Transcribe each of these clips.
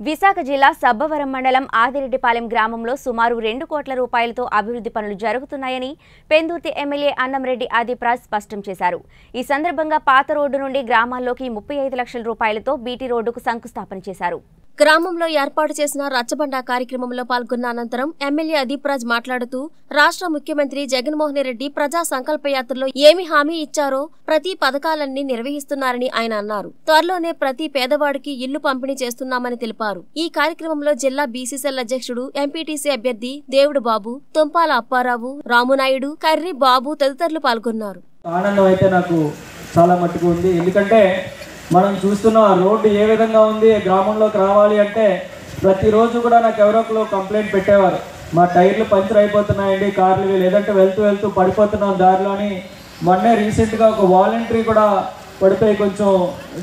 Visakha Jilla Sabavaram mandalam Adireddypalem gramamlo sumaru 2 కోట్ల రూపాయలతో అభివృద్ధి పనులు జరుగుతున్నాయని పెందుర్తి ఎమ్మెల్యే అన్నమరెడ్డి ఆదిప్రాజ్ స్పష్టం చేశారు. ఈ సందర్భంగా పాత రోడ్డు నుండి గ్రామాల్లోకి 35 లక్షల రూపాయలతో బీటీ రోడ్డుకు శంకుస్థాపన చేశారు. గ్రామంలో ఏర్పాటు చేసిన రచ్చబండ కార్యక్రమంలో పాల్గొన్న అనంతరం ఎమ్మెల్యే అదిప్రాజ్ మాట్లాడుతూ రాష్ట్ర ముఖ్యమంత్రి జగన్ మోహన్ రెడ్డి ప్రజా సంకల్పయాత్రలో ఏమి హామీ ఇచ్చారో ప్రతి పథకాలన్నీ నిర్వహిస్తున్నారని ఆయన అన్నారు. త్వరలోనే ప్రతి పేదవాడికి ఇల్లు పంపిణీ చేస్తున్నామని తెలిపారు. ఈ కార్యక్రమంలో జిల్లా బీసీసీఎల్ అధ్యక్షుడు ఎంపీటీసీ అభ్యర్థి దేవుడు బాబు, తొంపాల అప్పారావు, రామునాయుడు, కర్రి బాబు తదితరులు పాల్గొన్నారు. ఆనందం అయితే నాకు చాలా మట్టుకు ఉంది. ఎందుకంటే మనం చూస్తున్న రోడ్డు ఏ విధంగా ఉంది, గ్రామంలోకి రావాలి అంటే ప్రతిరోజు కూడా నాకు ఎవరో కంప్లైంట్ పెట్టేవారు, మా టైర్లు పంచర్ అయిపోతున్నాయండి, కార్లు లేదంటే వెళ్తూ వెళ్తూ పడిపోతున్నాం దారిలోని. మొన్నే రీసెంట్గా ఒక వాలంటరీ కూడా పడిపోయి కొంచెం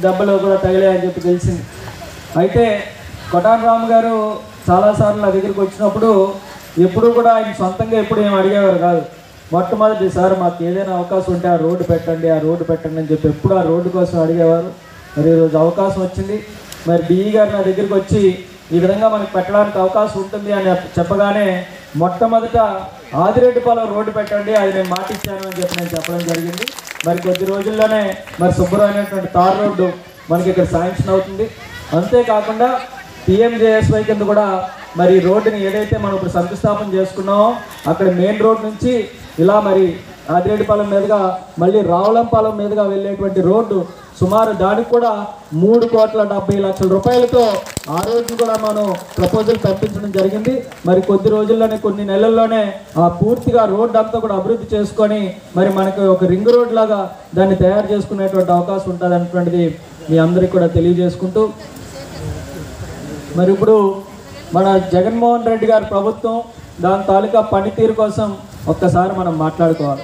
దెబ్బలో కూడా తగిలాయని చెప్పి తెలిసింది. అయితే కొటారామ్ గారు చాలాసార్లు నా దగ్గరికి వచ్చినప్పుడు ఎప్పుడు కూడా ఆయన సొంతంగా ఎప్పుడు ఏమి అడిగేవారు కాదు. మొట్టమొదటి సార్ మాకు ఏదైనా అవకాశం ఉంటే ఆ రోడ్డు పెట్టండి అని చెప్పి ఎప్పుడు ఆ రోడ్డు కోసం అడిగేవారు. మరి ఈరోజు అవకాశం వచ్చింది. మరి డిఈ గారు నా దగ్గరికి వచ్చి ఈ విధంగా మనకు పెట్టడానికి అవకాశం ఉంటుంది అని చెప్పగానే మొట్టమొదట ఆదిరెడ్డిపాలెం రోడ్డు పెట్టండి, అది నేను మాట ఇచ్చాను అని చెప్పి నేను చెప్పడం జరిగింది. మరి కొద్ది రోజుల్లోనే మరి శుభ్రమైనటువంటి తార్ రోడ్డు మనకి ఇక్కడ శాంక్షన్ అవుతుంది. అంతేకాకుండా పిఎంజేఎస్వై కింద కూడా మరి రోడ్డుని ఏదైతే మనం ఇప్పుడు శంకుస్థాపన చేసుకున్నామో అక్కడ మెయిన్ రోడ్ నుంచి ఇలా మరి ఆదిరెడ్డిపాలెం మీదుగా మళ్ళీ రావులంపాలెం మీదుగా వెళ్ళేటువంటి రోడ్డు సుమారు దానికి కూడా 3,70,00,000 రూపాయలతో ఆ రోజు కూడా మనం ప్రపోజల్ పంపించడం జరిగింది. మరి కొద్ది రోజుల్లోనే కొన్ని నెలల్లోనే ఆ పూర్తిగా రోడ్డు అంతా కూడా అభివృద్ధి చేసుకొని మరి మనకు ఒక రింగ్ రోడ్ లాగా దాన్ని తయారు చేసుకునేటువంటి అవకాశం ఉంటుంది అనేటువంటిది మీ అందరికీ కూడా తెలియజేసుకుంటూ, మరి ఇప్పుడు మన జగన్మోహన్ రెడ్డి గారి ప్రభుత్వం దాని తాలూకా పనితీరు కోసం ఒక్కసారి మనం మాట్లాడుకోవాలి.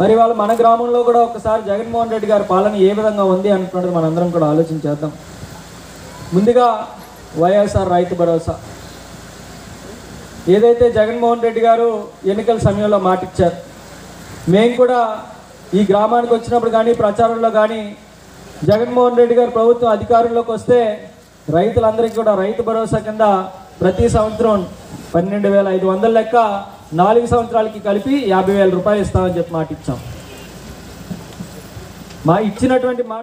మరి వాళ్ళు మన గ్రామంలో కూడా ఒకసారి జగన్మోహన్ రెడ్డి గారి పాలన ఏ విధంగా ఉంది అనుకున్నది మనందరం కూడా ఆలోచించేద్దాం. ముందుగా వైఎస్ఆర్ రైతు భరోసా ఏదైతే జగన్మోహన్ రెడ్డి గారు ఎన్నికల సమయంలో మాటిచ్చారు, మేము కూడా ఈ గ్రామానికి వచ్చినప్పుడు కానీ ప్రచారంలో కానీ జగన్మోహన్ రెడ్డి గారు ప్రభుత్వం అధికారంలోకి వస్తే రైతులందరికీ కూడా రైతు భరోసా కింద ప్రతి సంవత్సరం 12,500 లెక్క 4 సంవత్సరాలకి కలిపి 50,000 రూపాయలు ఇస్తామని చెప్పి మాట ఇచ్చాం. మా ఇచ్చినటువంటి మాట